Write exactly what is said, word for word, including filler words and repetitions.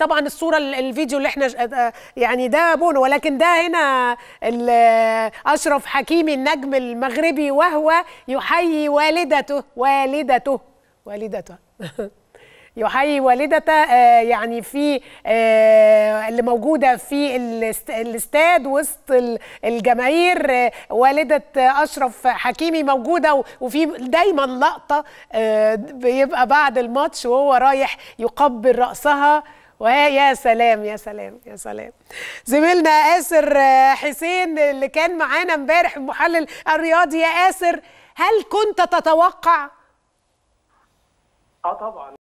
طبعا الصوره الفيديو اللي احنا يعني ده بونو، ولكن ده هنا اشرف حكيمي النجم المغربي وهو يحيي والدته والدته والدته يحيي والدته يعني في اللي موجوده في الاستاد وسط الجماهير. والده اشرف حكيمي موجوده، وفي دايما لقطه بيبقى بعد الماتش وهو رايح يقبل راسها، ويا سلام يا سلام يا سلام. زميلنا ياسر حسين اللي كان معانا امبارح المحلل الرياضي، يا ياسر هل كنت تتوقع؟ اه طبعا.